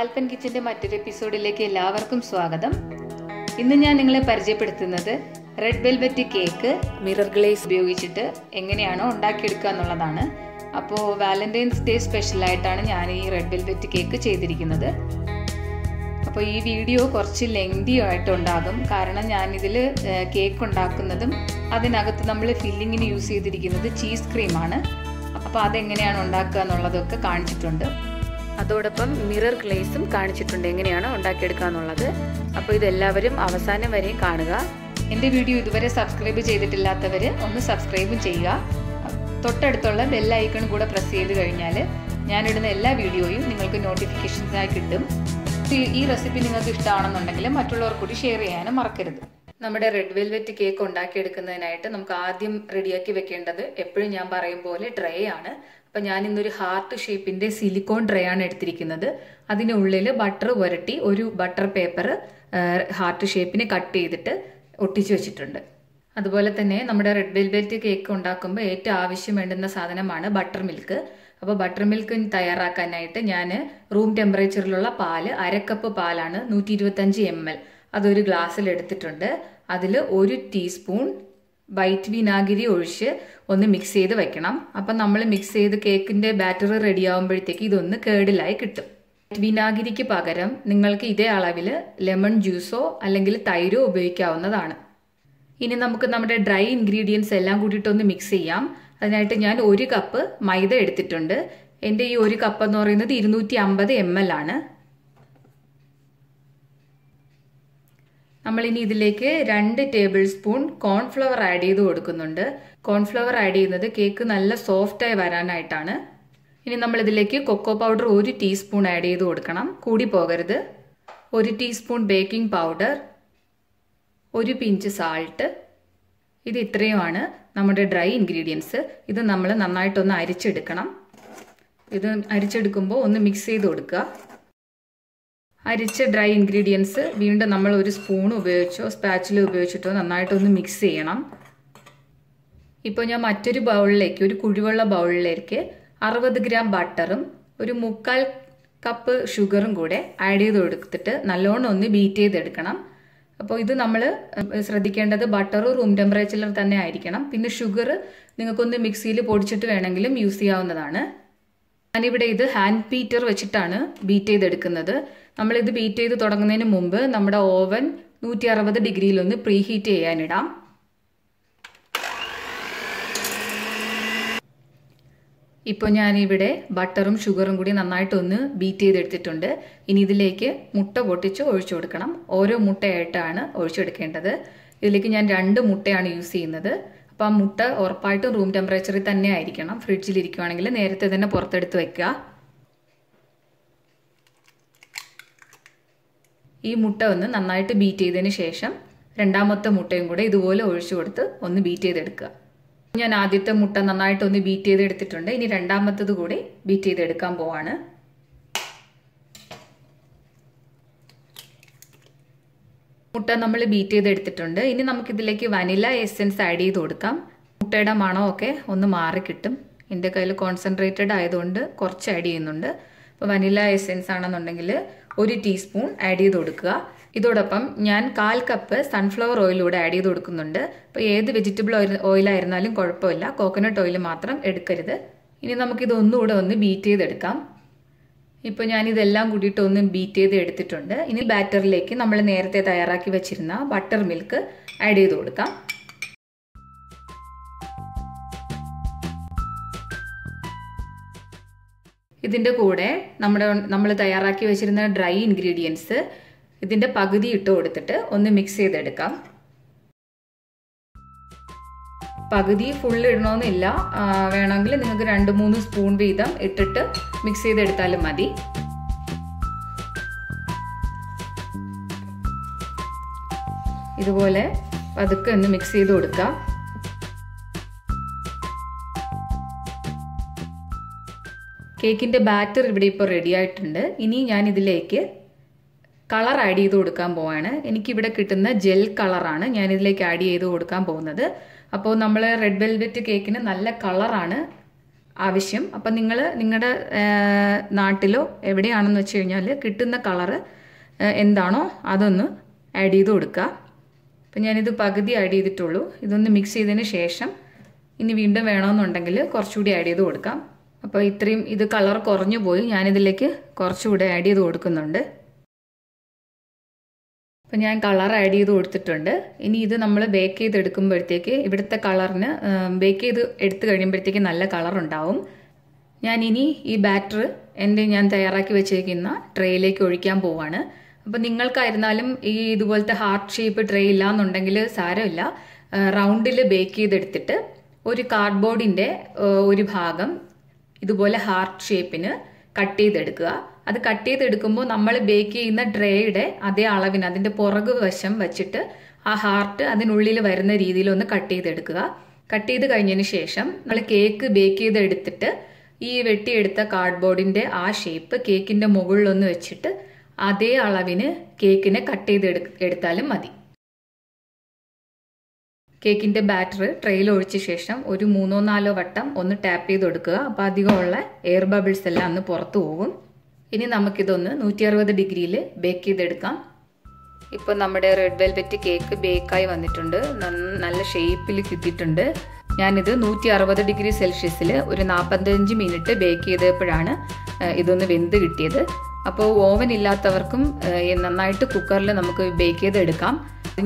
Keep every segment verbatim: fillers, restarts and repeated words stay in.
ആൽപ്പൻകിച്ചൻ്റെ മറ്റൊരു എപ്പിസോഡിലേക്ക് എല്ലാവർക്കും സ്വാഗതം. ഇന്ന് ഞാൻ നിങ്ങളെ പരിചയപ്പെടുത്തുന്നത് red velvet cake mirror glaze ഉപയോഗിച്ചിട്ട് എങ്ങനെയാണോ ഉണ്ടാക്കിയെടുക്കുക എന്നുള്ളതാണ്. അപ്പോൾ വാലന്റൈൻസ് ഡേ സ്പെഷ്യലായിട്ടാണ് ഞാൻ ഈ റെഡ് വെൽവെറ്റ് കേക്ക് ചെയ്തിരിക്കുന്നത്. അപ്പോൾ ഈ വീഡിയോ കുറച്ച് ലെങ്തി ആയിട്ടുണ്ടാകും, കാരണം ഞാനിതിൽ കേക്ക് ഉണ്ടാക്കുന്നതും അതിനകത്ത് നമ്മൾ ഫില്ലിങ്ങിന് യൂസ് ചെയ്തിരിക്കുന്നത് ചീസ് ക്രീമാണ്. അപ്പോൾ അതെങ്ങനെയാണ് ഉണ്ടാക്കുക എന്നുള്ളതൊക്കെ കാണിച്ചിട്ടുണ്ട്. അതോടൊപ്പം മിറർ ഗ്ലേസും കാണിച്ചിട്ടുണ്ട് എങ്ങനെയാണ് ഉണ്ടാക്കിയെടുക്കുക എന്നുള്ളത്. അപ്പോൾ ഇതെല്ലാവരും അവസാനം വരെ കാണുക. എൻ്റെ വീഡിയോ ഇതുവരെ സബ്സ്ക്രൈബ് ചെയ്തിട്ടില്ലാത്തവർ ഒന്ന് സബ്സ്ക്രൈബും ചെയ്യുക. തൊട്ടടുത്തുള്ള ബെല്ലൈക്കൺ കൂടെ പ്രസ് ചെയ്ത് കഴിഞ്ഞാൽ ഞാനിടുന്ന എല്ലാ വീഡിയോയും നിങ്ങൾക്ക് നോട്ടിഫിക്കേഷൻസായി കിട്ടും. ഈ റെസിപ്പി നിങ്ങൾക്ക് ഇഷ്ടമാണെന്നുണ്ടെങ്കിൽ മറ്റുള്ളവർ കൂടി ഷെയർ ചെയ്യാനും മറക്കരുത്. നമ്മുടെ റെഡ് വെൽവെറ്റ് കേക്ക് ഉണ്ടാക്കിയെടുക്കുന്നതിനായിട്ട് നമുക്ക് ആദ്യം റെഡിയാക്കി വെക്കേണ്ടത് എപ്പോഴും ഞാൻ പറയും പോലെ ട്രേ ആണ്. അപ്പം ഞാനിന്നൊരു ഹാർട്ട് ഷേപ്പിൻ്റെ സിലിക്കോൺ ട്രേ ആണ് എടുത്തിരിക്കുന്നത്. അതിനുള്ളിൽ ബട്ടർ പുരട്ടി ഒരു ബട്ടർ പേപ്പർ ഹാർട്ട് ഷേപ്പിന് കട്ട് ചെയ്തിട്ട് ഒട്ടിച്ചു വെച്ചിട്ടുണ്ട്. അതുപോലെ തന്നെ നമ്മുടെ റെഡ് വെൽവെറ്റ് കേക്ക് ഉണ്ടാക്കുമ്പോൾ ഏറ്റവും ആവശ്യം വേണ്ടുന്ന സാധനമാണ് ബട്ടർ മിൽക്ക്. അപ്പോൾ ബട്ടർ മിൽക്ക് തയ്യാറാക്കാനായിട്ട് ഞാൻ റൂം ടെമ്പറേച്ചറിലുള്ള പാല്, അരക്കപ്പ് പാലാണ് നൂറ്റി ഇരുപത്തഞ്ച് എം എൽ അതൊരു ഗ്ലാസ്സിൽ എടുത്തിട്ടുണ്ട്. അതിൽ ഒരു ടീസ്പൂൺ വൈറ്റ് വിനാഗിരി ഒഴിച്ച് ഒന്ന് മിക്സ് ചെയ്ത് വെക്കണം. അപ്പം നമ്മൾ മിക്സ് ചെയ്ത് കേക്കിൻ്റെ ബാറ്റർ റെഡി ആകുമ്പോഴത്തേക്ക് ഇതൊന്ന് കേടിലായി കിട്ടും. വിനാഗിരിക്ക് പകരം നിങ്ങൾക്ക് ഇതേ അളവിൽ ലെമൺ ജ്യൂസോ അല്ലെങ്കിൽ തൈരോ ഉപയോഗിക്കാവുന്നതാണ്. ഇനി നമുക്ക് നമ്മുടെ ഡ്രൈ ഇൻഗ്രീഡിയൻസ് എല്ലാം കൂടിയിട്ടൊന്ന് മിക്സ് ചെയ്യാം. അതിനായിട്ട് ഞാൻ ഒരു കപ്പ് മൈദ എടുത്തിട്ടുണ്ട്. എൻ്റെ ഈ ഒരു കപ്പ് എന്ന് പറയുന്നത് ഇരുന്നൂറ്റി അമ്പത് എം എൽ ആണ്. നമ്മളിനി ഇതിലേക്ക് രണ്ട് ടേബിൾ സ്പൂൺ കോൺഫ്ലവർ ആഡ് ചെയ്ത് കൊടുക്കുന്നുണ്ട്. കോൺഫ്ലവർ ആഡ് ചെയ്യുന്നത് കേക്ക് നല്ല സോഫ്റ്റായി വരാനായിട്ടാണ്. ഇനി നമ്മളിതിലേക്ക് കൊക്കോ പൗഡർ ഒരു ടീസ്പൂൺ ആഡ് ചെയ്ത് കൊടുക്കണം, കൂടി പോകരുത്. ഒരു ടീസ്പൂൺ ബേക്കിംഗ് പൗഡർ, ഒരു പിഞ്ച് സാൾട്ട്. ഇത് ഇത്രയുമാണ് നമ്മുടെ ഡ്രൈ ഇൻഗ്രീഡിയൻസ്. ഇത് നമ്മൾ നന്നായിട്ടൊന്ന് അരിച്ചെടുക്കണം. ഇത് അരിച്ചെടുക്കുമ്പോൾ ഒന്ന് മിക്സ് ചെയ്ത് കൊടുക്കുക. അരിച്ച ഡ്രൈ ഇൻഗ്രീഡിയൻസ് വീണ്ടും നമ്മൾ ഒരു സ്പൂൺ ഉപയോഗിച്ചോ സ്പാച്ചിൽ ഉപയോഗിച്ചിട്ടോ നന്നായിട്ടൊന്ന് മിക്സ് ചെയ്യണം. ഇപ്പോൾ ഞാൻ മറ്റൊരു ബൗളിലേക്ക്, ഒരു കുഴിവുള്ള ബൗളിലേക്ക് അറുപത് ഗ്രാം ബട്ടറും ഒരു മുക്കാൽ കപ്പ് ഷുഗറും കൂടെ ആഡ് ചെയ്ത് കൊടുത്തിട്ട് നല്ലോണം ഒന്ന് ബീറ്റ് ചെയ്തെടുക്കണം. അപ്പോൾ ഇത് നമ്മൾ ശ്രദ്ധിക്കേണ്ടത് ബട്ടർ റൂം ടെമ്പറേച്ചറിൽ തന്നെ ആയിരിക്കണം. പിന്നെ ഷുഗർ നിങ്ങൾക്കൊന്ന് മിക്സിയിൽ പൊടിച്ചിട്ട് വേണമെങ്കിലും യൂസ് ചെയ്യാവുന്നതാണ്. ഞാനിവിടെ ഇത് ഹാൻഡ് ബീറ്റർ വെച്ചിട്ടാണ് ബീറ്റ് ചെയ്തെടുക്കുന്നത്. നമ്മളിത് ബീറ്റ് ചെയ്ത് തുടങ്ങുന്നതിന് മുമ്പ് നമ്മുടെ ഓവൻ നൂറ്റി അറുപത് ഡിഗ്രിയിലൊന്ന് പ്രീ ഹീറ്റ് ചെയ്യാനിടാം. ഇപ്പോൾ ഞാനിവിടെ ബട്ടറും ഷുഗറും കൂടി നന്നായിട്ടൊന്ന് ബീറ്റ് ചെയ്തെടുത്തിട്ടുണ്ട്. ഇനി ഇതിലേക്ക് മുട്ട പൊട്ടിച്ച് ഒഴിച്ചു കൊടുക്കണം. ഓരോ മുട്ടയായിട്ടാണ് ഒഴിച്ചെടുക്കേണ്ടത്. ഇതിലേക്ക് ഞാൻ രണ്ട് മുട്ടയാണ് യൂസ് ചെയ്യുന്നത്. അപ്പോൾ ആ മുട്ട ഉറപ്പായിട്ടും റൂം ടെമ്പറേച്ചറിൽ തന്നെ ആയിരിക്കണം. ഫ്രിഡ്ജിലിരിക്കുകയാണെങ്കിൽ നേരത്തെ തന്നെ പുറത്തെടുത്ത് വയ്ക്കുക. ഈ മുട്ട ഒന്ന് നന്നായിട്ട് ബീറ്റ് ചെയ്തതിന് ശേഷം രണ്ടാമത്തെ മുട്ടയും കൂടെ ഇതുപോലെ ഒഴിച്ചു കൊടുത്ത് ഒന്ന് ബീറ്റ് ചെയ്തെടുക്കുക. ഞാൻ ആദ്യത്തെ മുട്ട നന്നായിട്ട് ഒന്ന് ബീറ്റ് ചെയ്തെടുത്തിട്ടുണ്ട്. ഇനി രണ്ടാമത്തത് കൂടി ബീറ്റ് ചെയ്തെടുക്കാൻ പോവാണ്. മുട്ട നമ്മൾ ബീറ്റ് ചെയ്തെടുത്തിട്ടുണ്ട്. ഇനി നമുക്കിതിലേക്ക് വനില എസെൻസ് ആഡ് ചെയ്ത് കൊടുക്കാം. മുട്ടയുടെ മണമൊക്കെ ഒന്ന് മാറിക്കിട്ടും. എൻ്റെ കയ്യിൽ കോൺസെൻട്രേറ്റഡ് ആയതുകൊണ്ട് കുറച്ച് ആഡ് ചെയ്യുന്നുണ്ട്. അപ്പോൾ വനില എസെൻസ് ആണെന്നുണ്ടെങ്കിൽ ഒരു ടീസ്പൂൺ ആഡ് ചെയ്ത് കൊടുക്കുക. ഇതോടൊപ്പം ഞാൻ കാൽ കപ്പ് സൺഫ്ലവർ ഓയിലൂടെ ആഡ് ചെയ്ത് കൊടുക്കുന്നുണ്ട്. അപ്പോൾ ഏത് വെജിറ്റബിൾ ഓയിലായിരുന്നാലും കുഴപ്പമില്ല, കോക്കനട്ട് ഓയിൽ മാത്രം എടുക്കരുത്. ഇനി നമുക്കിതൊന്നുകൂടെ ഒന്ന് ബീറ്റ് ചെയ്തെടുക്കാം. ഇപ്പോൾ ഞാനിതെല്ലാം കൂടിയിട്ട് ഒന്ന് ബീറ്റ് ചെയ്ത് എടുത്തിട്ടുണ്ട്. ഇനി ബാറ്ററിലേക്ക് നമ്മൾ നേരത്തെ തയ്യാറാക്കി വെച്ചിരുന്ന ബട്ടർ മിൽക്ക് ആഡ് ചെയ്ത് കൊടുക്കാം. ഇതിൻ്റെ കൂടെ നമ്മുടെ നമ്മൾ തയ്യാറാക്കി വെച്ചിരുന്ന ഡ്രൈ ഇൻഗ്രീഡിയൻസ് ഇതിൻ്റെ പകുതി ഇട്ട് കൊടുത്തിട്ട് ഒന്ന് മിക്സ് ചെയ്തെടുക്കാം. പകുതി ഫുള്ള് ഇടണമെന്നില്ല, വേണമെങ്കിൽ നിങ്ങൾക്ക് രണ്ട് മൂന്ന് സ്പൂൺ വീതം ഇട്ടിട്ട് മിക്സ് ചെയ്തെടുത്താലും മതി. ഇതുപോലെ പതുക്കെ ഒന്ന് മിക്സ് ചെയ്ത് കൊടുക്കാം. കേക്കിൻ്റെ ബാറ്റർ ഇവിടെ ഇപ്പോൾ റെഡി ആയിട്ടുണ്ട്. ഇനി ഞാൻ ഇതിലേക്ക് കളർ ആഡ് ചെയ്ത് കൊടുക്കാൻ പോവാണ്. എനിക്കിവിടെ കിട്ടുന്ന ജെൽ കളറാണ് ഞാനിതിലേക്ക് ആഡ് ചെയ്ത് കൊടുക്കാൻ പോകുന്നത്. അപ്പോൾ നമ്മൾ റെഡ് വെൽവെറ്റ് കേക്കിന് നല്ല കളറാണ് ആവശ്യം അപ്പോൾ നിങ്ങൾ നിങ്ങളുടെ നാട്ടിലോ എവിടെയാണെന്ന് വെച്ച് കഴിഞ്ഞാൽ കിട്ടുന്ന കളർ എന്താണോ അതൊന്ന് ആഡ് ചെയ്ത് കൊടുക്കുക അപ്പോൾ ഞാൻ ഇത് പകുതി ആഡ് ചെയ്തിട്ടുള്ളൂ ഇതൊന്ന് മിക്സ് ചെയ്തതിന് ശേഷം ഇനി വീണ്ടും വേണമെന്നുണ്ടെങ്കിൽ കുറച്ചുകൂടി ആഡ് ചെയ്ത് കൊടുക്കാം അപ്പോൾ ഇത്രയും ഇത് കളർ കുറഞ്ഞു പോയി ഞാൻ ഇതിലേക്ക് കുറച്ചുകൂടി ആഡ് ചെയ്ത് കൊടുക്കുന്നുണ്ട് അപ്പോൾ ഞാൻ കളർ ആഡ് ചെയ്ത് കൊടുത്തിട്ടുണ്ട് ഇനി ഇത് നമ്മൾ ബേക്ക് ചെയ്ത് എടുക്കുമ്പോഴത്തേക്ക് ഇവിടുത്തെ കളറിന് ബേക്ക് ചെയ്ത് എടുത്തു കഴിയുമ്പോഴത്തേക്ക് നല്ല കളർ ഉണ്ടാവും ഞാൻ ഇനി ഈ ബാറ്റർ എൻ്റെ ഞാൻ തയ്യാറാക്കി വെച്ചിരിക്കുന്ന ട്രേയിലേക്ക് ഒഴിക്കാൻ പോവാണ് അപ്പോൾ നിങ്ങൾക്കായിരുന്നാലും ഈ ഇതുപോലത്തെ ഹാർട്ട് ഷേപ്പ് ട്രേ ഇല്ല എന്നുണ്ടെങ്കിൽ സാരമില്ല റൗണ്ടിൽ ബേക്ക് ചെയ്തെടുത്തിട്ട് ഒരു കാർഡ്ബോർഡിൻ്റെ ഒരു ഭാഗം ഇതുപോലെ ഹാർട്ട് ഷേപ്പിന് കട്ട് ചെയ്തെടുക്കുക അത് കട്ട് ചെയ്തെടുക്കുമ്പോൾ നമ്മൾ ബേക്ക് ചെയ്യുന്ന ട്രേയുടെ അതേ അളവിന് അതിൻ്റെ പുറകു വശം വെച്ചിട്ട് ആ ഹാർട്ട് അതിനുള്ളിൽ വരുന്ന രീതിയിൽ ഒന്ന് കട്ട് ചെയ്തെടുക്കുക കട്ട് ചെയ്ത് കഴിഞ്ഞതിന് ശേഷം നമ്മൾ കേക്ക് ബേക്ക് ചെയ്തെടുത്തിട്ട് ഈ വെട്ടിയെടുത്ത കാർഡ്ബോർഡിൻ്റെ ആ ഷേപ്പ് കേക്കിൻ്റെ മുകളിലൊന്ന് വെച്ചിട്ട് അതേ അളവിന് കേക്കിനെ കട്ട് ചെയ്തെടു എടുത്താലും മതി കേക്കിൻ്റെ ബാറ്റർ ട്രെയിൽ ഒഴിച്ച ശേഷം ഒരു മൂന്നോ നാലോ വട്ടം ഒന്ന് ടാപ്പ് ചെയ്ത് കൊടുക്കുക അപ്പോൾ അധികമുള്ള എയർ ബബിൾസ് എല്ലാം അന്ന് പുറത്തു പോകും ഇനി നമുക്കിതൊന്ന് നൂറ്റി അറുപത് ഡിഗ്രിയിൽ ബേക്ക് ചെയ്തെടുക്കാം ഇപ്പോൾ നമ്മുടെ റെഡ് വെൽവെറ്റ് കേക്ക് ബേക്കായി വന്നിട്ടുണ്ട് നല്ല ഷേപ്പിൽ കിട്ടിയിട്ടുണ്ട് ഞാനിത് നൂറ്റി അറുപത് ഡിഗ്രി സെൽഷ്യസിൽ ഒരു നാൽപ്പത്തഞ്ച് മിനിറ്റ് ബേക്ക് ചെയ്തപ്പോഴാണ് ഇതൊന്ന് വെന്ത് കിട്ടിയത് അപ്പോൾ ഓവൻ ഇല്ലാത്തവർക്കും നന്നായിട്ട് കുക്കറിൽ നമുക്ക് ബേക്ക് ചെയ്തെടുക്കാം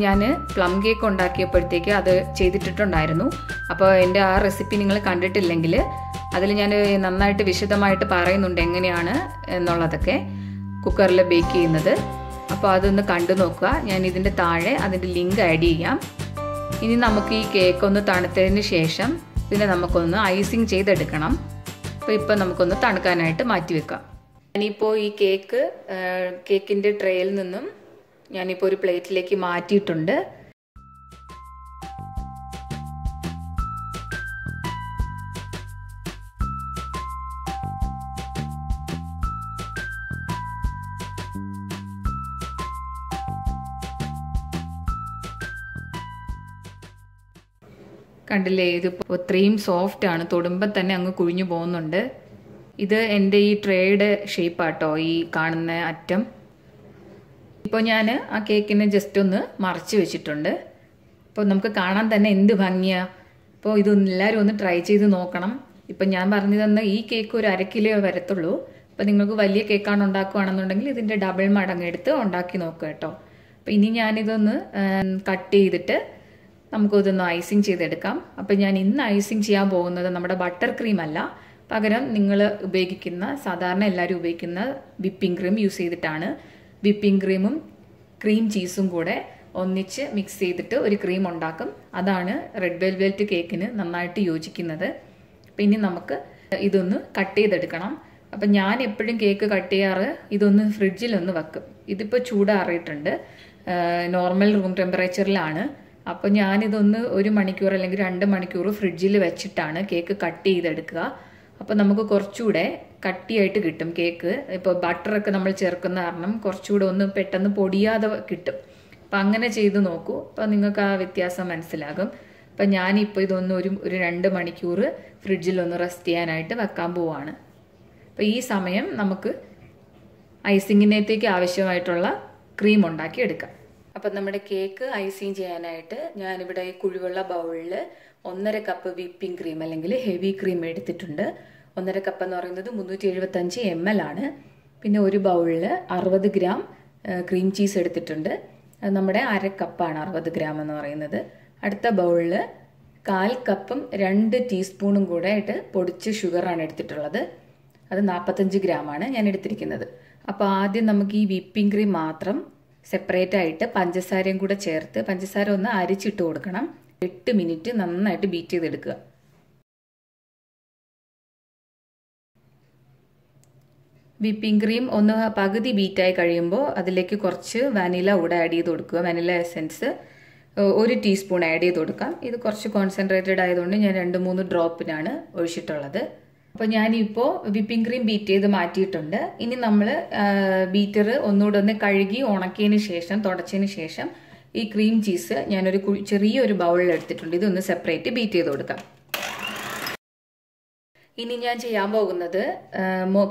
ഞാൻ പ്ലം കേക്ക് ഉണ്ടാക്കിയപ്പോഴത്തേക്ക് അത് ചെയ്തിട്ടുണ്ടായിരുന്നു അപ്പോൾ എൻ്റെ ആ റെസിപ്പി നിങ്ങൾ കണ്ടിട്ടില്ലെങ്കിൽ അതിൽ ഞാൻ നന്നായിട്ട് വിശദമായിട്ട് പറയുന്നുണ്ട് എങ്ങനെയാണ് എന്നുള്ളതൊക്കെ കുക്കറിൽ ബേക്ക് ചെയ്യുന്നത് അപ്പോൾ അതൊന്ന് കണ്ടു നോക്കുക ഞാൻ ഇതിൻ്റെ താഴെ അതിൻ്റെ ലിങ്ക് ആഡ് ചെയ്യാം ഇനി നമുക്ക് ഈ കേക്ക് ഒന്ന് തണുത്തതിന് ശേഷം പിന്നെ നമുക്കൊന്ന് ഐസിങ് ചെയ്തെടുക്കണം അപ്പോൾ ഇപ്പം നമുക്കൊന്ന് തണുക്കാനായിട്ട് മാറ്റിവെക്കാം ഞാനിപ്പോൾ ഈ കേക്ക് കേക്കിൻ്റെ ട്രേയിൽ നിന്നും ഞാനിപ്പോൾ ഒരു പ്ലേറ്റിലേക്ക് മാറ്റിയിട്ടുണ്ട് കണ്ടില്ലേ ഇതിപ്പോൾ അത്രയും സോഫ്റ്റ് ആണ് തൊടുമ്പോൾ തന്നെ അങ്ങ് കുഴിഞ്ഞു പോകുന്നുണ്ട് ഇത് എൻ്റെ ഈ ട്രേയുടെ ഷേപ്പാട്ടോ ഈ കാണുന്ന അറ്റം ഇപ്പോൾ ഞാൻ ആ കേക്കിനെ ജസ്റ്റ് ഒന്ന് മറിച്ച് വെച്ചിട്ടുണ്ട് അപ്പോൾ നമുക്ക് കാണാൻ തന്നെ എന്ത് ഭംഗിയാണ് അപ്പോൾ ഇതെല്ലാവരും ഒന്ന് ട്രൈ ചെയ്ത് നോക്കണം ഇപ്പം ഞാൻ പറഞ്ഞു തന്ന ഈ കേക്ക് ഒരു അര കിലോ വരത്തുള്ളൂ അപ്പോൾ നിങ്ങൾക്ക് വലിയ കേക്കാണ് ഉണ്ടാക്കുകയാണെന്നുണ്ടെങ്കിൽ ഇതിൻ്റെ ഡബിൾ മടങ്ങ് എടുത്ത് ഉണ്ടാക്കി നോക്കുക കേട്ടോ അപ്പോൾ ഇനി ഞാനിതൊന്ന് കട്ട് ചെയ്തിട്ട് നമുക്കിതൊന്ന് ഐസിങ് ചെയ്തെടുക്കാം അപ്പോൾ ഞാൻ ഇന്ന് ഐസിങ് ചെയ്യാൻ പോകുന്നത് നമ്മുടെ ബട്ടർ ക്രീം അല്ല പകരം നിങ്ങൾ ഉപയോഗിക്കുന്ന സാധാരണ എല്ലാവരും ഉപയോഗിക്കുന്ന വിപ്പിംഗ് ക്രീം യൂസ് ചെയ്തിട്ടാണ് വിപ്പിംഗ് ക്രീമും ക്രീം ചീസും കൂടെ ഒന്നിച്ച് മിക്സ് ചെയ്തിട്ട് ഒരു ക്രീം ഉണ്ടാക്കും അതാണ് റെഡ് വെൽവെറ്റ് കേക്കിന് നന്നായിട്ട് യോജിക്കുന്നത് അപ്പം ഇനി നമുക്ക് ഇതൊന്ന് കട്ട് ചെയ്തെടുക്കണം അപ്പം ഞാൻ എപ്പോഴും കേക്ക് കട്ട് ചെയ്യാറ് ഇതൊന്ന് ഫ്രിഡ്ജിലൊന്ന് വെക്കും ഇതിപ്പോൾ ചൂടാറിയിട്ടുണ്ട് നോർമൽ റൂം ടെമ്പറേച്ചറിലാണ് അപ്പോൾ ഞാനിതൊന്ന് ഒരു മണിക്കൂർ അല്ലെങ്കിൽ രണ്ട് മണിക്കൂർ ഫ്രിഡ്ജിൽ വെച്ചിട്ടാണ് കേക്ക് കട്ട് ചെയ്തെടുക്കുക അപ്പോൾ നമുക്ക് കുറച്ചുകൂടെ കട്ടിയായിട്ട് കിട്ടും കേക്ക് ഇപ്പോൾ ബട്ടറൊക്കെ നമ്മൾ ചേർക്കുന്ന കാരണം കുറച്ചുകൂടെ ഒന്നും പെട്ടെന്ന് പൊടിയാതെ കിട്ടും അപ്പം അങ്ങനെ ചെയ്ത് നോക്കൂ അപ്പോൾ നിങ്ങൾക്ക് ആ വ്യത്യാസം മനസ്സിലാകും അപ്പം ഞാനിപ്പോൾ ഇതൊന്ന് ഒരു ഒരു രണ്ട് മണിക്കൂർ ഫ്രിഡ്ജിലൊന്ന് റെസ്റ്റ് ചെയ്യാനായിട്ട് വെക്കാൻ പോവാണ് അപ്പോൾ ഈ സമയം നമുക്ക് ഐസിങ്ങിനേക്ക് ആവശ്യമായിട്ടുള്ള ക്രീം ഉണ്ടാക്കി എടുക്കാം അപ്പം നമ്മുടെ കേക്ക് ഐസിങ് ചെയ്യാനായിട്ട് ഞാനിവിടെ കുഴിവുള്ള ബൗളിൽ ഒന്നര കപ്പ് വിപ്പിംഗ് ക്രീം അല്ലെങ്കിൽ ഹെവി ക്രീം എടുത്തിട്ടുണ്ട് ഒന്നര കപ്പ് എന്ന് പറയുന്നത് മുന്നൂറ്റി എഴുപത്തഞ്ച് എം എൽ ആണ് പിന്നെ ഒരു ബൗളിൽ അറുപത് ഗ്രാം ക്രീം ചീസ് എടുത്തിട്ടുണ്ട് അത് നമ്മുടെ അര കപ്പാണ് അറുപത് ഗ്രാം എന്ന് പറയുന്നത് അടുത്ത ബൗളിൽ കാൽ കപ്പും രണ്ട് ടീസ്പൂണും കൂടെ ആയിട്ട് പൊടിച്ച ഷുഗറാണ് എടുത്തിട്ടുള്ളത് അത് നാൽപ്പത്തഞ്ച് ഗ്രാമാണ് ഞാൻ എടുത്തിരിക്കുന്നത് അപ്പോൾ ആദ്യം നമുക്ക് ഈ വിപ്പിംഗ് ക്രീം മാത്രം സെപ്പറേറ്റ് ആയിട്ട് പഞ്ചസാരയും കൂടെ ചേർത്ത് പഞ്ചസാര ഒന്ന് അരിച്ചിട്ട് കൊടുക്കണം എട്ട് മിനിറ്റ് നന്നായിട്ട് ബീറ്റ് ചെയ്തെടുക്കുക വിപ്പിംഗ് ക്രീം ഒന്ന് പകുതി ബീറ്റായി കഴിയുമ്പോൾ അതിലേക്ക് കുറച്ച് വാനില കൂടെ ആഡ് ചെയ്ത് കൊടുക്കുക വാനില എസെൻസ് ഒരു ടീസ്പൂൺ ആഡ് ചെയ്ത് കൊടുക്കാം ഇത് കുറച്ച് കോൺസെൻട്രേറ്റഡ് ആയതുകൊണ്ട് ഞാൻ രണ്ട് മൂന്ന് ഡ്രോപ്പിനാണ് ഒഴിച്ചിട്ടുള്ളത് അപ്പോൾ ഞാനിപ്പോൾ വിപ്പിംഗ് ക്രീം ബീറ്റ് ചെയ്ത് മാറ്റിയിട്ടുണ്ട് ഇനി നമ്മൾ ബീറ്റർ ഒന്നുകൂടെ ഒന്ന് കഴുകി ഉണക്കിയതിന് ശേഷം തുടച്ചതിന് ശേഷം ഈ ക്രീം ചീസ് ഞാനൊരു ചെറിയൊരു ബൗളിൽ എടുത്തിട്ടുണ്ട് ഇതൊന്ന് സെപ്പറേറ്റ് ബീറ്റ് ചെയ്ത് കൊടുക്കാം ഇനി ഞാൻ ചെയ്യാൻ പോകുന്നത്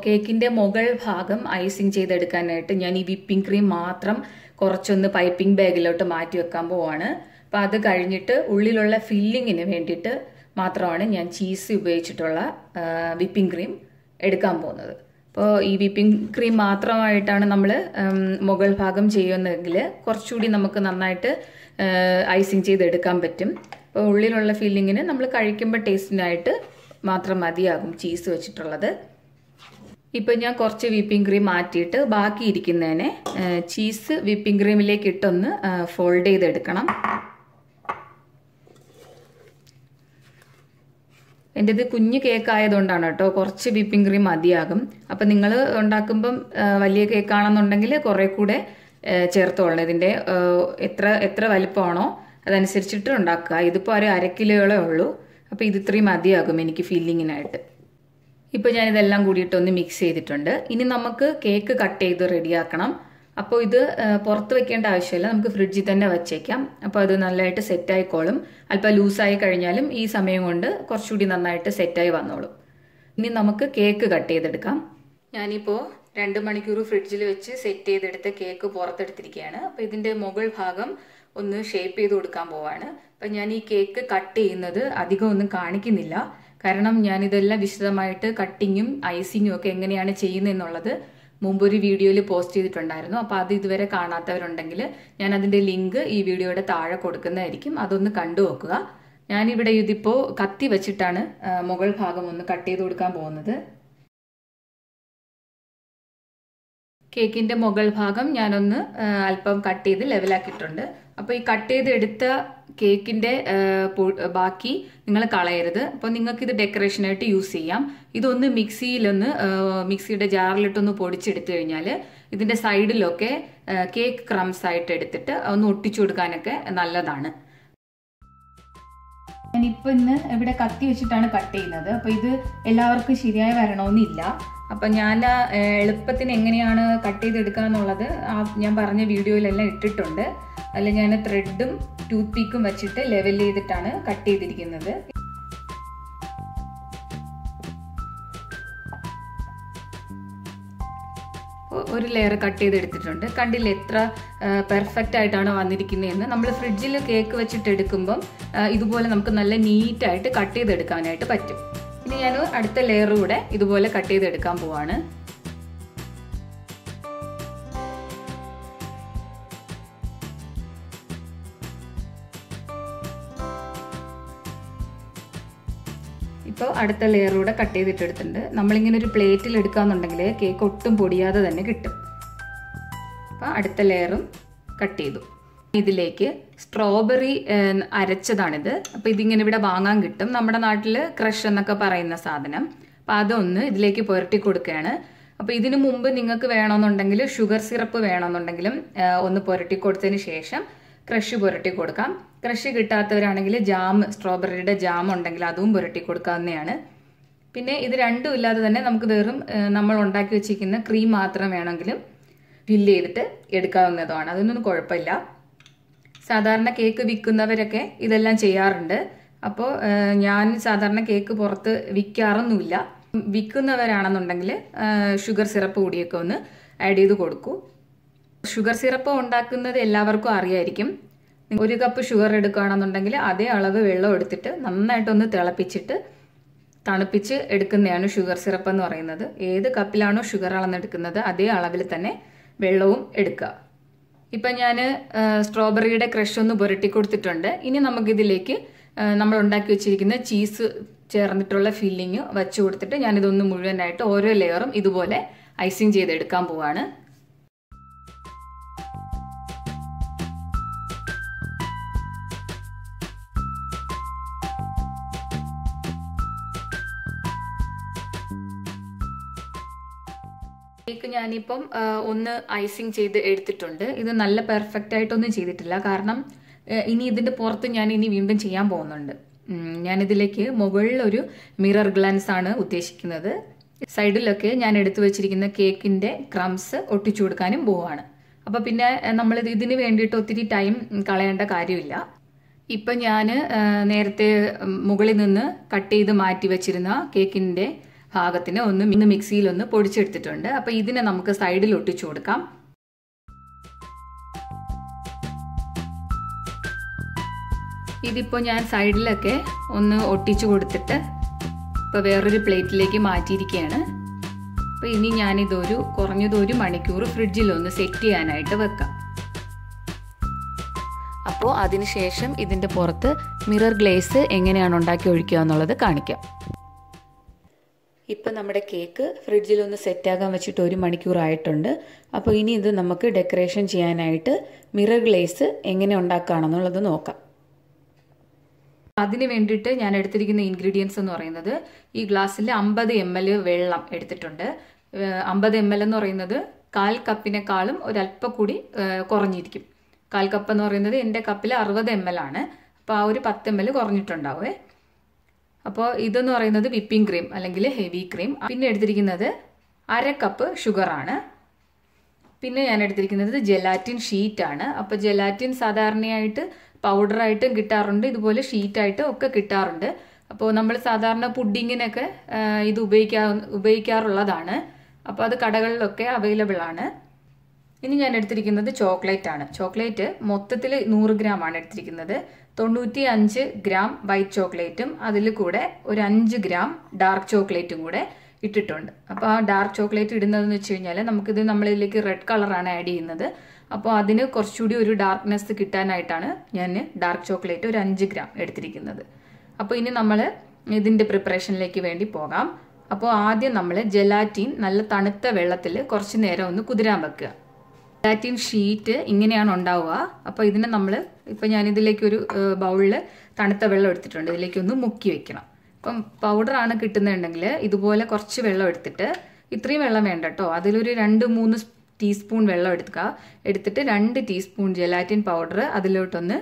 കേക്കിന്റെ മുകൾ ഭാഗം ഐസിംഗ് ചെയ്തെടുക്കാനായിട്ട് ഞാൻ ഈ വിപ്പിംഗ് ക്രീം മാത്രം കുറച്ചൊന്ന് പൈപ്പിംഗ് ബാഗിലോട്ട് മാറ്റി വെക്കാൻ പോവാണ് അപ്പോൾ അത് കഴിഞ്ഞിട്ട് ഉള്ളിലുള്ള ഫില്ലിംഗിന് വേണ്ടിയിട്ട് മാത്രമാണ് ഞാൻ ചീസ് ഉപയോഗിച്ചിട്ടുള്ള വിപ്പിംഗ് ക്രീം എടുക്കാൻ പോകുന്നത് അപ്പോൾ ഈ വിപ്പിംഗ് ക്രീം മാത്രമായിട്ടാണ് നമ്മൾ മുകൾ ഭാഗം ചെയ്യുന്നതെങ്കിൽ കുറച്ചുകൂടി നമുക്ക് നന്നായിട്ട് ഐസിംഗ് ചെയ്തെടുക്കാൻ പറ്റും അപ്പോൾ ഉള്ളിലുള്ള ഫില്ലിംഗിന് നമ്മൾ കഴിക്കുമ്പോൾ ടേസ്റ്റിനായിട്ട് മാത്രം മതിയാകും ചീസ് വെച്ചിട്ടുള്ളത് ഇപ്പോൾ ഞാൻ കുറച്ച് വിപ്പിംഗ് ക്രീം മാറ്റിയിട്ട് ബാക്കി ഇരിക്കുന്നതിനെ ചീസ് വിപ്പിംഗ് ക്രീമിലേക്ക് ഇട്ടൊന്ന് ഫോൾഡ് ചെയ്തെടുക്കണം എൻ്റെത് കുഞ്ഞു കേക്ക് ആയതുകൊണ്ടാണ് കേട്ടോ കുറച്ച് വിപ്പിംഗ് ക്രീം മതിയാകും അപ്പം നിങ്ങൾ ഉണ്ടാക്കുമ്പം വലിയ കേക്കാണെന്നുണ്ടെങ്കിൽ കുറേ കൂടെ ചേർത്തോളണം ഇതിൻ്റെ എത്ര എത്ര വലിപ്പമാണോ അതനുസരിച്ചിട്ട് ഉണ്ടാക്കുക ഇതിപ്പോൾ ഒരു അര കിലോയോളേ ഉള്ളൂ അപ്പോൾ ഇത് ഇത്രയും മതിയാകും എനിക്ക് ഫില്ലിങ്ങിനായിട്ട് ഇപ്പോൾ ഞാനിതെല്ലാം കൂടിയിട്ടൊന്ന് മിക്സ് ചെയ്തിട്ടുണ്ട് ഇനി നമുക്ക് കേക്ക് കട്ട് ചെയ്ത് റെഡിയാക്കണം അപ്പോൾ ഇത് പുറത്ത് വെക്കേണ്ട ആവശ്യമില്ല നമുക്ക് ഫ്രിഡ്ജിൽ തന്നെ വച്ചേക്കാം അപ്പോൾ അത് നല്ലതായിട്ട് സെറ്റായിക്കോളും അല്പം ലൂസായി കഴിഞ്ഞാലും ഈ സമയം കൊണ്ട് കുറച്ചുകൂടി നന്നായിട്ട് സെറ്റായി വന്നോളും ഇനി നമുക്ക് കേക്ക് കട്ട് ചെയ്തെടുക്കാം ഞാനിപ്പോൾ രണ്ട് മണിക്കൂർ ഫ്രിഡ്ജിൽ വെച്ച് സെറ്റ് ചെയ്തെടുത്ത കേക്ക് പുറത്തെടുത്തിരിക്കുകയാണ് അപ്പോൾ ഇതിൻ്റെ മുകൾ ഭാഗം ഒന്ന് ഷേപ്പ് ചെയ്ത് കൊടുക്കാൻ പോവാണ് അപ്പം ഞാൻ ഈ കേക്ക് കട്ട് ചെയ്യുന്നത് അധികം ഒന്നും കാണിക്കുന്നില്ല കാരണം ഞാനിതെല്ലാം വിശദമായിട്ട് കട്ടിങ്ങും ഐസിങ്ങും ഒക്കെ എങ്ങനെയാണ് ചെയ്യുന്നതെന്നുള്ളത് മുമ്പൊരു വീഡിയോയിൽ പോസ്റ്റ് ചെയ്തിട്ടുണ്ടായിരുന്നു അപ്പോൾ അത് ഇതുവരെ കാണാത്തവരുണ്ടെങ്കിൽ ഞാൻ അതിൻ്റെ ലിങ്ക് ഈ വീഡിയോയുടെ താഴെ കൊടുക്കുന്നതായിരിക്കും അതൊന്ന് കണ്ടു നോക്കുക ഞാനിവിടെ ഇതിപ്പോൾ കത്തി വെച്ചിട്ടാണ് മുകൾ ഭാഗം ഒന്ന് കട്ട് ചെയ്ത് കൊടുക്കാൻ പോകുന്നത് കേക്കിൻ്റെ മുകൾ ഭാഗം ഞാനൊന്ന് അല്പം കട്ട് ചെയ്ത് ലെവലാക്കിയിട്ടുണ്ട് അപ്പോൾ ഈ കട്ട് ചെയ്തെടുത്ത കേക്കിൻ്റെ ബാക്കി നിങ്ങൾ കളയരുത് അപ്പോൾ നിങ്ങൾക്കിത് ഡെക്കറേഷനായിട്ട് യൂസ് ചെയ്യാം ഇതൊന്ന് മിക്സിയിലൊന്ന് മിക്സിയുടെ ജാറിലിട്ടൊന്ന് പൊടിച്ചെടുത്തു കഴിഞ്ഞാൽ ഇതിൻ്റെ സൈഡിലൊക്കെ കേക്ക് ക്രംസ് ആയിട്ട് എടുത്തിട്ട് ഒന്ന് ഒട്ടിച്ചു കൊടുക്കാനൊക്കെ നല്ലതാണ് ഞാനിപ്പോൾ ഇന്ന് ഇവിടെ കത്തി വെച്ചിട്ടാണ് കട്ട് ചെയ്യുന്നത് അപ്പോൾ ഇത് എല്ലാവർക്കും ശരിയായി വരണമെന്നില്ല അപ്പം ഞാൻ എളുപ്പത്തിന് എങ്ങനെയാണ് കട്ട് ചെയ്തെടുക്കുക എന്നുള്ളത് ആ ഞാൻ പറഞ്ഞ വീഡിയോയിലെല്ലാം ഇട്ടിട്ടുണ്ട് അതിൽ ഞാൻ ത്രെഡും ടൂത്ത് പീക്കും വെച്ചിട്ട് ലെവൽ ചെയ്തിട്ടാണ് കട്ട് ചെയ്തിരിക്കുന്നത് ഒരു ലെയർ കട്ട് ചെയ്തെടുത്തിട്ടുണ്ട് കണ്ടില്ല എത്ര പെർഫെക്റ്റ് ആയിട്ടാണ് വന്നിരിക്കുന്നതെന്ന് നമ്മൾ ഫ്രിഡ്ജിൽ കേക്ക് വെച്ചിട്ട് എടുക്കുമ്പം ഇതുപോലെ നമുക്ക് നല്ല നീറ്റായിട്ട് കട്ട് ചെയ്തെടുക്കാനായിട്ട് പറ്റും ഇനി ഞാൻ അടുത്ത ലെയർ കൂടെ ഇതുപോലെ കട്ട് ചെയ്തെടുക്കാൻ പോവാണ് ഇപ്പോൾ അടുത്ത ലെയർ കൂടെ കട്ട് ചെയ്തിട്ടെടുത്തിട്ടുണ്ട് നമ്മളിങ്ങനെ ഒരു പ്ലേറ്റിൽ എടുക്കാന്നുണ്ടെങ്കിൽ കേക്ക് ഒട്ടും പൊടിയാതെ തന്നെ കിട്ടും അപ്പോൾ അടുത്ത ലെയറും കട്ട് ചെയ്തു ഇതിലേക്ക് സ്ട്രോബെറി അരച്ചതാണിത് അപ്പോൾ ഇതിങ്ങനെ ഇവിടെ വാങ്ങാൻ കിട്ടും നമ്മുടെ നാട്ടിൽ ക്രഷ് എന്നൊക്കെ പറയുന്ന സാധനം അപ്പോൾ അതൊന്ന് ഇതിലേക്ക് പുരട്ടി കൊടുക്കുകയാണ് അപ്പോൾ ഇതിനു മുമ്പ് നിങ്ങൾക്ക് വേണമെന്നുണ്ടെങ്കിൽ ഷുഗർ സിറപ്പ് വേണമെന്നുണ്ടെങ്കിലും ഒന്ന് പുരട്ടി കൊടുത്തതിന് ശേഷം ക്രഷ് പുരട്ടി കൊടുക്കാം ക്രഷ് കിട്ടാത്തവരാണെങ്കിൽ ജാം സ്ട്രോബെറിയുടെ ജാം ഉണ്ടെങ്കിൽ അതും പുരട്ടി കൊടുക്കാവുന്നതാണ് പിന്നെ ഇത് രണ്ടും ഇല്ലാതെ തന്നെ നമുക്ക് വെറും നമ്മൾ ഉണ്ടാക്കി വെച്ചിരിക്കുന്ന ക്രീം മാത്രം വേണമെങ്കിലും ഫില്ല് ചെയ്തിട്ട് എടുക്കാവുന്നതാണ് അതൊന്നും കുഴപ്പമില്ല സാധാരണ കേക്ക് വിൽക്കുന്നവരൊക്കെ ഇതെല്ലാം ചെയ്യാറുണ്ട് അപ്പോൾ ഞാൻ സാധാരണ കേക്ക് പുറത്ത് വിൽക്കാറൊന്നുമില്ല വിൽക്കുന്നവരാണെന്നുണ്ടെങ്കിൽ ഷുഗർ സിറപ്പ് കൂടിയൊക്കെ ഒന്ന് ആഡ് ചെയ്ത് കൊടുക്കൂ ഷുഗർ സിറപ്പ് ഉണ്ടാക്കുന്നത് എല്ലാവർക്കും അറിയായിരിക്കും ഒരു കപ്പ് ഷുഗർ എടുക്കുകയാണെന്നുണ്ടെങ്കിൽ അതേ അളവ് വെള്ളം എടുത്തിട്ട് നന്നായിട്ടൊന്ന് തിളപ്പിച്ചിട്ട് തണുപ്പിച്ച് എടുക്കുന്നതാണ് ഷുഗർ സിറപ്പ് എന്ന് പറയുന്നത് ഏത് കപ്പിലാണോ ഷുഗർ അളന്നെടുക്കുന്നത് അതേ അളവിൽ തന്നെ വെള്ളവും എടുക്കുക ഇപ്പം ഞാൻ സ്ട്രോബെറിയുടെ ക്രഷ് ഒന്ന് പുരട്ടി കൊടുത്തിട്ടുണ്ട് ഇനി നമുക്കിതിലേക്ക് നമ്മൾ ഉണ്ടാക്കി വെച്ചിരിക്കുന്ന ചീസ് ചേർന്നിട്ടുള്ള ഫില്ലിങ് വച്ചു കൊടുത്തിട്ട് ഞാനിതൊന്ന് മുഴുവനായിട്ട് ഓരോ ലെയറും ഇതുപോലെ ഐസിങ് ചെയ്തെടുക്കാൻ പോവാണ് കേക്ക് ഞാനിപ്പം ഒന്ന് ഐസിങ് ചെയ്ത് എടുത്തിട്ടുണ്ട് ഇത് നല്ല പെർഫെക്റ്റ് ആയിട്ടൊന്നും ചെയ്തിട്ടില്ല കാരണം ഇനി ഇതിൻ്റെ പുറത്ത് ഞാൻ ഇനി വീണ്ടും ചെയ്യാൻ പോകുന്നുണ്ട് ഞാനിതിലേക്ക് മുകളിൽ ഒരു മിറർ ഗ്ലാൻസ് ആണ് ഉദ്ദേശിക്കുന്നത് സൈഡിലൊക്കെ ഞാൻ എടുത്തു വെച്ചിരിക്കുന്ന കേക്കിൻ്റെ ക്രംസ് ഒട്ടിച്ചു കൊടുക്കാനും പോവാണ് അപ്പോൾ പിന്നെ നമ്മൾ ഇതിന് വേണ്ടിയിട്ട് ഒത്തിരി ടൈം കളയേണ്ട കാര്യമില്ല ഇപ്പോ ഞാൻ നേരത്തെ മുകളിൽ നിന്ന് കട്ട് ചെയ്തു മാറ്റി വെച്ചിരുന്ന കേക്കിന്റെ ഭാഗത്തിനെ ഒന്ന് മിക്സിയിൽ ഒന്ന് പൊടിച്ചെടുത്തിട്ടുണ്ട് അപ്പോൾ ഇതിനെ നമുക്ക് സൈഡിൽ ഒട്ടിച്ചു കൊടുക്കാം ഇതിപ്പോ ഞാൻ സൈഡിലൊക്കെ ഒന്ന് ഒട്ടിച്ചു കൊടുത്തിട്ട് ഇപ്പോൾ വേറൊരു പ്ലേറ്റിലേക്ക് മാറ്റിയിരിക്കുകയാണ് അപ്പോൾ ഇനി ഞാൻ ഇതൊരു കുറഞ്ഞത് ഒരു മണിക്കൂർ ഫ്രിഡ്ജിൽ ഒന്ന് സെറ്റ് ചെയ്യാനായിട്ട് വെക്കാം അപ്പോൾ അതിനുശേഷം ഇതിന്റെ പുറത്ത് മിറർ ഗ്ലേസ് എങ്ങനെയാണ് ഉണ്ടാക്കി ഒഴിക്കുക എന്നുള്ളത് കാണിക്കാം ഇപ്പോൾ നമ്മുടെ കേക്ക് ഫ്രിഡ്ജിൽ ഒന്ന് സെറ്റ് ആകാൻ വെച്ചിട്ട് ഒരു മണിക്കൂർ ആയിട്ടുണ്ട് അപ്പോൾ ഇനി ഇത് നമുക്ക് ഡെക്കറേഷൻ ചെയ്യാനായിട്ട് മിറർ ഗ്ലേസ് എങ്ങനെ ഉണ്ടാക്കാണെന്നുള്ളത് നോക്കാം അതിനു വേണ്ടിയിട്ട് ഞാൻ എടുത്തിരിക്കുന്ന ഇൻഗ്രീഡിയൻസ് എന്ന് പറയുന്നത് ഈ ഗ്ലാസ്സിൽ അമ്പത് എം എൽ വെള്ളം എടുത്തിട്ടുണ്ട് അമ്പത് എം എൽ എന്ന് പറയുന്നത് കാൽ കപ്പിനേക്കാളും ഒരു അല്പം കൂടി കുറഞ്ഞിരിക്കും കാൽ കപ്പ് എന്ന് പറയുന്നത് എൻ്റെ കപ്പിൽ അറുപത് എം എൽ ആണ് അപ്പോൾ ആ ഒരു പത്ത് എം എൽ കുറഞ്ഞിട്ടുണ്ടാവേ അപ്പോൾ ഇതെന്ന് പറയുന്നത് വിപ്പിംഗ് ക്രീം അല്ലെങ്കിൽ ഹെവി ക്രീം പിന്നെ എടുത്തിരിക്കുന്നത് അര കപ്പ് ഷുഗറാണ് പിന്നെ ഞാൻ എടുത്തിരിക്കുന്നത് ജെലാറ്റിൻ ഷീറ്റാണ് അപ്പോൾ ജെലാറ്റിൻ സാധാരണയായിട്ട് പൗഡറായിട്ടും കിട്ടാറുണ്ട് ഇതുപോലെ ഷീറ്റായിട്ടും ഒക്കെ കിട്ടാറുണ്ട് അപ്പോൾ നമ്മൾ സാധാരണ പുഡിങ്ങിനൊക്കെ ഇത് ഉപയോഗിക്കാ ഉപയോഗിക്കാറുള്ളതാണ് അപ്പോൾ അത് കടകളിലൊക്കെ അവൈലബിൾ ആണ് ഇനി ഞാൻ എടുത്തിരിക്കുന്നത് ചോക്ലേറ്റ് ആണ് ചോക്ലേറ്റ് മൊത്തത്തിൽ നൂറ് ഗ്രാം ആണ് എടുത്തിരിക്കുന്നത് തൊണ്ണൂറ്റി അഞ്ച് ഗ്രാം വൈറ്റ് ചോക്ലേറ്റും അതിൽ കൂടെ ഒരു അഞ്ച് ഗ്രാം ഡാർക്ക് ചോക്ലേറ്റും കൂടെ ഇട്ടിട്ടുണ്ട് അപ്പോൾ ആ ഡാർക്ക് ചോക്ലേറ്റ് ഇടുന്നതെന്ന് വെച്ച് കഴിഞ്ഞാൽ നമുക്കിത് നമ്മളിതിലേക്ക് റെഡ് കളറാണ് ആഡ് ചെയ്യുന്നത് അപ്പോൾ അതിന് കുറച്ചുകൂടി ഒരു ഡാർക്ക്നെസ് കിട്ടാനായിട്ടാണ് ഞാൻ ഡാർക്ക് ചോക്ലേറ്റ് ഒരു അഞ്ച് ഗ്രാം എടുത്തിരിക്കുന്നത് അപ്പോൾ ഇനി നമ്മൾ ഇതിൻ്റെ പ്രിപ്പറേഷനിലേക്ക് വേണ്ടി പോകാം അപ്പോൾ ആദ്യം നമ്മൾ ജെലാറ്റിൻ നല്ല തണുത്ത വെള്ളത്തിൽ കുറച്ച് നേരം ഒന്ന് കുതിരാൻ വെക്കുക ജെലാറ്റിൻ ഷീറ്റ് ഇങ്ങനെയാണ് ഉണ്ടാവുക അപ്പോൾ ഇതിനെ നമ്മൾ ഇപ്പോൾ ഞാനിതിലേക്കൊരു ബൗളിൽ തണുത്ത വെള്ളം എടുത്തിട്ടുണ്ട് ഇതിലേക്കൊന്ന് മുക്കി വെക്കണം അപ്പം പൗഡറാണ് കിട്ടുന്നുണ്ടെങ്കിൽ ഇതുപോലെ കുറച്ച് വെള്ളം എടുത്തിട്ട് ഇത്രയും വെള്ളം വേണ്ട കേട്ടോ അതിലൊരു രണ്ട് മൂന്ന് ടീസ്പൂൺ വെള്ളം എടുക്കുക എടുത്തിട്ട് രണ്ട് ടീസ്പൂൺ ജെലാറ്റിൻ പൗഡർ അതിലോട്ടൊന്ന്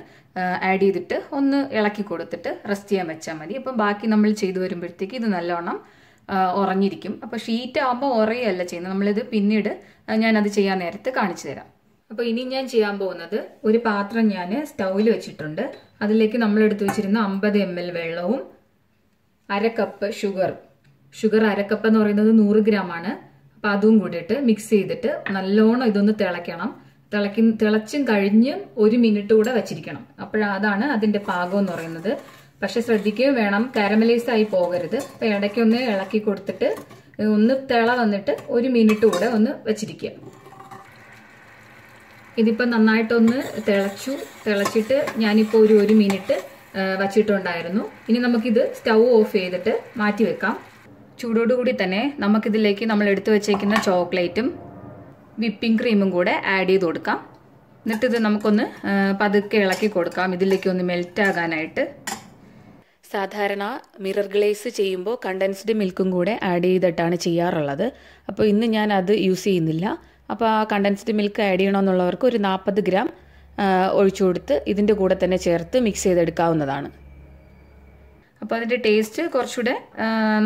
ആഡ് ചെയ്തിട്ട് ഒന്ന് ഇളക്കി കൊടുത്തിട്ട് റെസ്റ്റ് ചെയ്യാൻ വെച്ചാൽ മതി അപ്പം ബാക്കി നമ്മൾ ചെയ്തു വരുമ്പോഴത്തേക്ക് ഇത് നല്ലോണം ഉറഞ്ഞിരിക്കും അപ്പോൾ ഷീറ്റ് ആകുമ്പോൾ ഉറയല്ല ചെയ്യുന്നത് നമ്മളിത് പിന്നീട് ഞാനത് ചെയ്യാൻ നേരത്ത് കാണിച്ചു തരാം അപ്പോൾ ഇനി ഞാൻ ചെയ്യാൻ പോകുന്നത് ഒരു പാത്രം ഞാൻ സ്റ്റൗവിൽ വെച്ചിട്ടുണ്ട് അതിലേക്ക് നമ്മൾ എടുത്തു വെച്ചിരുന്ന അമ്പത് എം എൽ വെള്ളവും അര കപ്പ് ഷുഗർ ഷുഗർ അര കപ്പ് എന്ന് പറയുന്നത് നൂറ് ഗ്രാം ആണ് അപ്പോൾ അതും കൂടിയിട്ട് മിക്സ് ചെയ്തിട്ട് നല്ലോണം ഇതൊന്ന് തിളയ്ക്കണം തിളക്കി തിളച്ചും കഴിഞ്ഞ് ഒരു മിനിറ്റ് കൂടെ വെച്ചിരിക്കണം അപ്പോഴതാണ് അതിൻ്റെ പാകം എന്ന് പറയുന്നത് പക്ഷെ ശ്രദ്ധിക്കുകയും വേണം കാരമലൈസ് ആയി പോകരുത് അപ്പോൾ ഇടയ്ക്ക് ഒന്ന് ഇളക്കി കൊടുത്തിട്ട് ഒന്ന് തിള വന്നിട്ട് ഒരു മിനിറ്റ് കൂടെ ഒന്ന് വെച്ചിരിക്കുക ഇതിപ്പോൾ നന്നായിട്ടൊന്ന് തിളച്ചു തിളച്ചിട്ട് ഞാനിപ്പോൾ ഒരു ഒരു മിനിറ്റ് വച്ചിട്ടുണ്ടായിരുന്നു ഇനി നമുക്കിത് സ്റ്റൗ ഓഫ് ചെയ്തിട്ട് മാറ്റി വെക്കാം ചൂടോടുകൂടി തന്നെ നമുക്കിതിലേക്ക് നമ്മൾ എടുത്തു വച്ചേക്കുന്ന ചോക്ലേറ്റും വിപ്പിംഗ് ക്രീമും കൂടെ ആഡ് ചെയ്ത് കൊടുക്കാം എന്നിട്ടിത് നമുക്കൊന്ന് പതുക്കെ ഇളക്കി കൊടുക്കാം ഇതിലേക്ക് ഒന്ന് മെൽറ്റാകാനായിട്ട് സാധാരണ മിറർ ഗ്ലേസ് ചെയ്യുമ്പോൾ കണ്ടൻസ്ഡ് മിൽക്കും കൂടെ ആഡ് ചെയ്തിട്ടാണ് ചെയ്യാറുള്ളത് അപ്പോൾ ഇന്ന് ഞാൻ അത് യൂസ് ചെയ്യുന്നില്ല അപ്പോൾ ആ കണ്ടൻസ്ഡ് മിൽക്ക് ആഡ് ചെയ്യണമെന്നുള്ളവർക്ക് ഒരു നാൽപ്പത് ഗ്രാം ഒഴിച്ചു കൊടുത്ത് ഇതിൻ്റെ കൂടെ തന്നെ ചേർത്ത് മിക്സ് ചെയ്തെടുക്കാവുന്നതാണ് അപ്പോൾ അതിൻ്റെ ടേസ്റ്റ് കുറച്ചുകൂടെ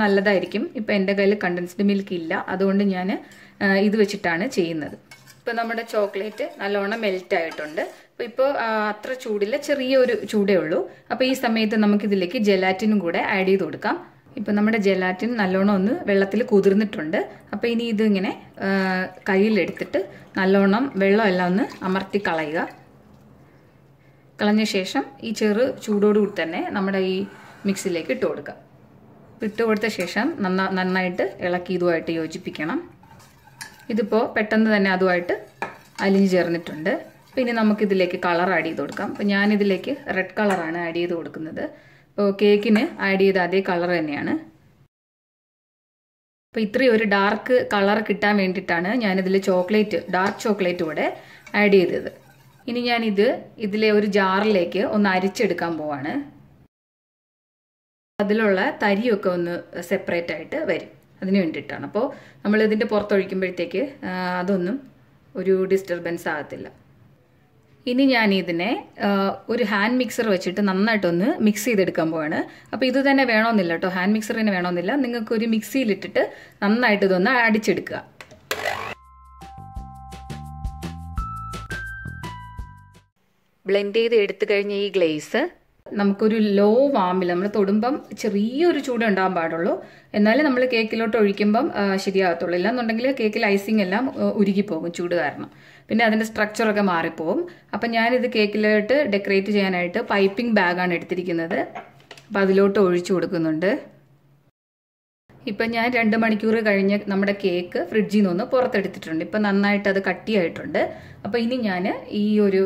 നല്ലതായിരിക്കും ഇപ്പോൾ എൻ്റെ കയ്യിൽ കണ്ടൻസ്ഡ് മിൽക്ക് ഇല്ല അതുകൊണ്ട് ഞാൻ ഇത് വെച്ചിട്ടാണ് ചെയ്യുന്നത് ഇപ്പോൾ നമ്മുടെ ചോക്ലേറ്റ് നല്ലോണം മെൽറ്റായിട്ടുണ്ട് അപ്പോൾ ഇപ്പോൾ അത്ര ചൂടില്ല ചെറിയൊരു ചൂടേ ഉള്ളൂ അപ്പോൾ ഈ സമയത്ത് നമുക്കിതിലേക്ക് ജെലാറ്റിനും കൂടെ ആഡ് ചെയ്ത് കൊടുക്കാം ഇപ്പോൾ നമ്മുടെ ജെലാറ്റിൻ നല്ലോണം ഒന്ന് വെള്ളത്തിൽ കുതിർന്നിട്ടുണ്ട് അപ്പോൾ ഇനി ഇതിങ്ങനെ കയ്യിലെടുത്തിട്ട് നല്ലോണം വെള്ളമെല്ലാം ഒന്ന് അമർത്തി കളയുക കളഞ്ഞ ശേഷം ഈ ചെറു ചൂടോടുകൂടി തന്നെ നമ്മുടെ ഈ മിക്സിയിലേക്ക് ഇട്ട് കൊടുക്കുക ഇട്ട് കൊടുത്ത ശേഷം നന്നാ നന്നായിട്ട് ഇളക്കി ഇതുമായിട്ട് യോജിപ്പിക്കണം ഇതിപ്പോൾ പെട്ടെന്ന് തന്നെ അതുമായിട്ട് അലിഞ്ഞു ചേർന്നിട്ടുണ്ട് പിന്നെ നമുക്കിതിലേക്ക് കളർ ആഡ് ചെയ്ത് കൊടുക്കാം അപ്പോൾ ഞാനിതിലേക്ക് റെഡ് കളറാണ് ആഡ് ചെയ്ത് കൊടുക്കുന്നത് അപ്പോൾ കേക്കിന് ആഡ് ചെയ്ത അതേ കളർ തന്നെയാണ് അപ്പോൾ ഇത്രയും ഒരു ഡാർക്ക് കളർ കിട്ടാൻ വേണ്ടിയിട്ടാണ് ഞാനിതിൽ ചോക്ലേറ്റ് ഡാർക്ക് ചോക്ലേറ്റ് കൂടെ ആഡ് ചെയ്തത് ഇനി ഞാനിത് ഇതിലെ ഒരു ജാറിലേക്ക് ഒന്ന് അരിച്ചെടുക്കാൻ പോവാണ് അതിലുള്ള തരിയൊക്കെ ഒന്ന് സെപ്പറേറ്റ് ആയിട്ട് വരും അതിന് വേണ്ടിയിട്ടാണ് അപ്പോൾ നമ്മളിതിൻ്റെ പുറത്തൊഴിക്കുമ്പോഴത്തേക്ക് അതൊന്നും ഒരു ഡിസ്റ്റർബൻസ് ആകത്തില്ല ഇനി ഞാൻ ഇതിനെ ഒരു ഹാൻഡ് മിക്സർ വെച്ചിട്ട് നന്നായിട്ടൊന്ന് മിക്സ് ചെയ്തെടുക്കാൻ പോവാണ് അപ്പോൾ ഇത് തന്നെ വേണമെന്നില്ല കേട്ടോ ഹാൻഡ് മിക്സറിന് വേണമെന്നില്ല നിങ്ങൾക്കൊരു മിക്സിയിലിട്ടിട്ട് നന്നായിട്ട് ഇതൊന്ന് അടിച്ചെടുക്കുക ബ്ലെൻഡ് ചെയ്ത് എടുത്തു കഴിഞ്ഞ ഈ ഗ്ലേസ് നമുക്കൊരു ലോ വാമിൽ നമ്മൾ തൊടുമ്പോൾ ചെറിയൊരു ചൂട് ഉണ്ടാവാൻ പാടുള്ളൂ എന്നാലേ നമ്മൾ കേക്കിലോട്ട് ഒഴിക്കുമ്പോൾ ശരിയാവത്തുള്ളൂ ഇല്ലാന്നുണ്ടെങ്കിൽ കേക്കിൽ ഐസിംഗ് എല്ലാം ഉരുകി പോകും ചൂട് കാരണം പിന്നെ അതിന്റെ സ്ട്രക്ചർ ഒക്കെ മാറി പോകും അപ്പോൾ ഞാൻ ഇത് കേക്കിലോട്ട് ഡെക്കറേറ്റ് ചെയ്യാനായിട്ട് പൈപ്പിംഗ് ബാഗ് ആണ് എടുത്തിരിക്കുന്നത് അപ്പോൾ അതിലോട്ട് ഒഴിച്ചു കൊടുക്കുന്നുണ്ട് ഇപ്പോൾ ഞാൻ രണ്ട് മണിക്കൂർ കഴിഞ്ഞ നമ്മുടെ കേക്ക് ഫ്രിഡ്ജിൽ നിന്ന് പുറത്തെടുത്തിട്ടുണ്ട് ഇപ്പോൾ നന്നായിട്ട് അത് കട്ടിയായിട്ടുണ്ട് അപ്പോൾ ഇനി ഞാൻ ഈ ഒരു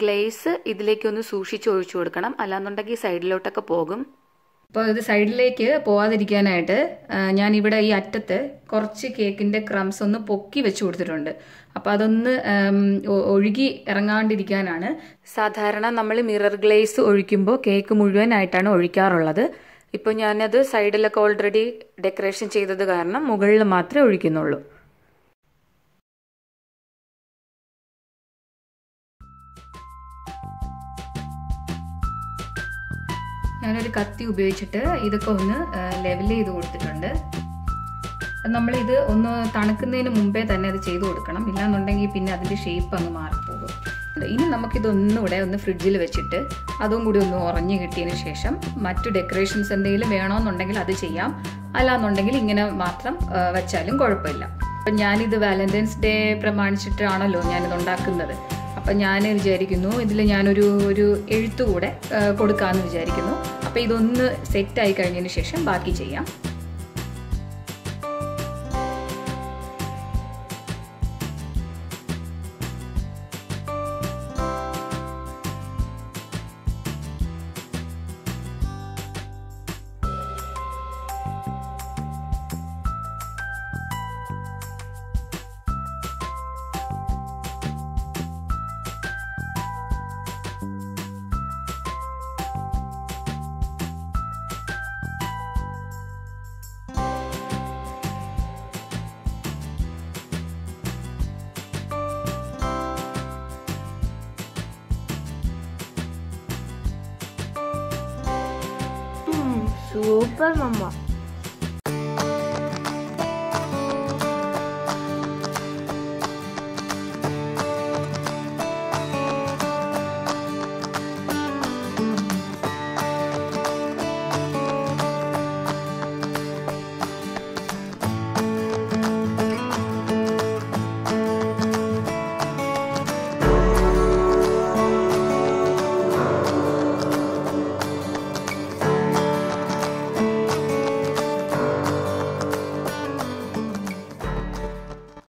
ഗ്ലേസ് ഇതിലേക്ക് ഒന്ന് സൂക്ഷിച്ച് ഒഴിച്ചു കൊടുക്കണം അല്ലാന്നുണ്ടെങ്കിൽ സൈഡിലോട്ടൊക്കെ പോകും അപ്പോൾ ഇത് സൈഡിലേക്ക് പോവാതിരിക്കാനായിട്ട് ഞാൻ ഇവിടെ ഈ അറ്റത്ത് കുറച്ച് കേക്കിന്റെ ക്രംസ് ഒന്ന് പൊക്കി വെച്ച് കൊടുത്തിട്ടുണ്ട് അപ്പോൾ അതൊന്ന് ഒഴുകി ഇറങ്ങാണ്ടിരിക്കാനാണ് സാധാരണ നമ്മൾ മിറർ ഗ്ലേസ് ഒഴിക്കുമ്പോൾ കേക്ക് മുഴുവനായിട്ടാണ് ഒഴിക്കാറുള്ളത് ഇപ്പോൾ ഞാനത് സൈഡിലൊക്കെ ഓൾറെഡി ഡെക്കറേഷൻ ചെയ്തത് കാരണം മുകളിൽ മാത്രമേ ഒഴിക്കുന്നുള്ളൂ ഞാനൊരു കത്തി ഉപയോഗിച്ചിട്ട് ഇതൊക്കെ ഒന്ന് ലെവൽ ചെയ്ത് കൊടുത്തിട്ടുണ്ട് നമ്മളിത് ഒന്ന് തണുക്കുന്നതിന് മുമ്പേ തന്നെ അത് ചെയ്ത് കൊടുക്കണം ഇല്ലാന്നുണ്ടെങ്കിൽ പിന്നെ അതിൻ്റെ ഷേപ്പ് അങ്ങ് മാറിപ്പോകും ഇനി നമുക്കിതൊന്നുകൂടെ ഒന്ന് ഫ്രിഡ്ജിൽ വെച്ചിട്ട് അതും കൂടി ഒന്ന് ഉറഞ്ഞു കിട്ടിയതിന് ശേഷം മറ്റു ഡെക്കറേഷൻസ് എന്തെങ്കിലും വേണമെന്നുണ്ടെങ്കിൽ അത് ചെയ്യാം അല്ലാന്നുണ്ടെങ്കിൽ ഇങ്ങനെ മാത്രം വെച്ചാലും കുഴപ്പമില്ല അപ്പം ഞാനിത് വാലന്റൈൻസ് ഡേ പ്രമാണിച്ചിട്ടാണല്ലോ ഞാനിത് ഉണ്ടാക്കുന്നത് അപ്പം ഞാൻ വിചാരിക്കുന്നു ഇതിൽ ഞാനൊരു ഒരു എഴുത്ത് കൂടെ കൊടുക്കാമെന്ന് വിചാരിക്കുന്നു അപ്പോൾ ഇതൊന്ന് സെറ്റായി കഴിഞ്ഞതിന് ശേഷം ബാക്കി ചെയ്യാം Super mama.